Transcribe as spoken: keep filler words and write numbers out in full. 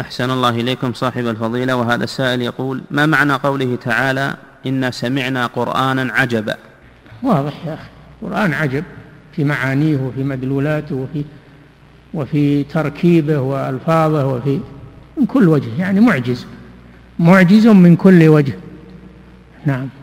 أحسن الله إليكم صاحب الفضيلة. وهذا السائل يقول: ما معنى قوله تعالى: إنا سمعنا قرآنا عجبا؟ واضح يا أخي، قرآن عجب في معانيه وفي مدلولاته وفي وفي تركيبه وألفاظه وفي من كل وجه، يعني معجز معجز من كل وجه. نعم.